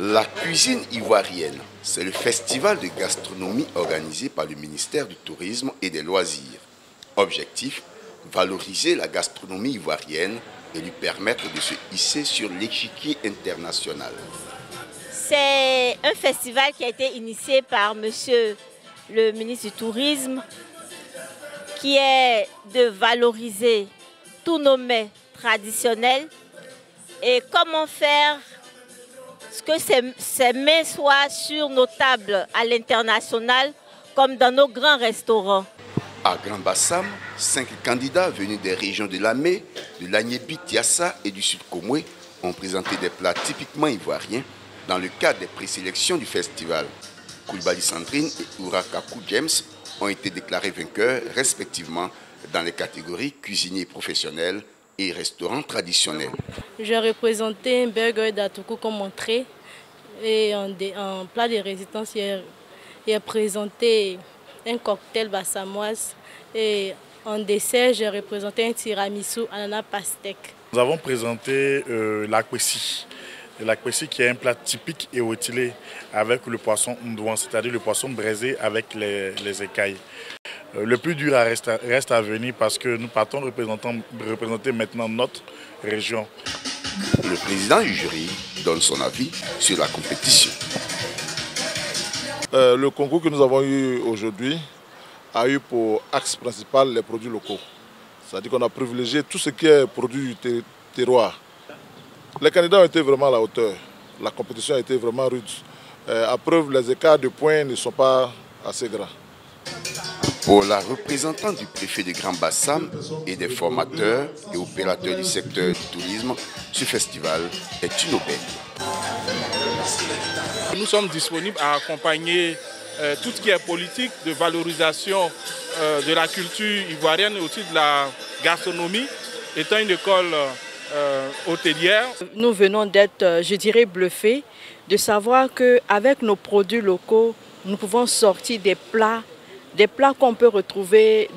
La cuisine ivoirienne, c'est le festival de gastronomie organisé par le ministère du tourisme et des loisirs. Objectif, valoriser la gastronomie ivoirienne et lui permettre de se hisser sur l'échiquier international. C'est un festival qui a été initié par monsieur le ministre du tourisme, qui est de valoriser tous nos mets traditionnels et comment faire que ces mets soient sur nos tables à l'international comme dans nos grands restaurants. À Grand-Bassam, 5 candidats venus des régions de la Mé, de l'Agnibilékro et du Sud-Comoé ont présenté des plats typiquement ivoiriens dans le cadre des présélections du festival. Coulibaly Sandrine et Houra Kacou James ont été déclarés vainqueurs respectivement dans les catégories cuisiniers professionnels et restaurants traditionnels. J'ai représenté un burger d'Atoukou comme entrée et en plat de résistance, j'ai présenté un cocktail bassamoise et en dessert, j'ai représenté un tiramisu ananas pastèque. Nous avons présenté la kwessi qui est un plat typique et rôti avec le poisson ndouan, c'est-à-dire le poisson braisé avec les écailles. Le plus dur reste à venir parce que nous partons représenter maintenant notre région. Le président du jury donne son avis sur la compétition. Le concours que nous avons eu aujourd'hui a eu pour axe principal les produits locaux. C'est-à-dire qu'on a privilégié tout ce qui est produit du terroir. Les candidats ont été vraiment à la hauteur. La compétition a été vraiment rude. À preuve, les écarts de points ne sont pas assez grands. Pour la représentante du préfet de Grand-Bassam et des formateurs et opérateurs du secteur du tourisme, ce festival est une aubaine. Nous sommes disponibles à accompagner tout ce qui est politique de valorisation de la culture ivoirienne et aussi de la gastronomie, étant une école hôtelière. Nous venons d'être, je dirais, bluffés de savoir qu'avec nos produits locaux, nous pouvons sortir des plats qu'on peut retrouver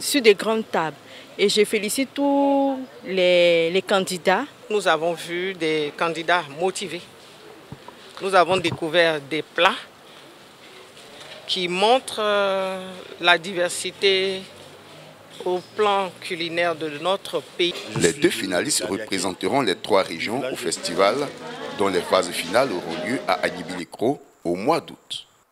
sur des grandes tables. Et je félicite tous les candidats. Nous avons vu des candidats motivés. Nous avons découvert des plats qui montrent la diversité au plan culinaire de notre pays. Les deux finalistes représenteront les 3 régions au festival, dont les phases finales auront lieu à Agnibilékro au mois d'août.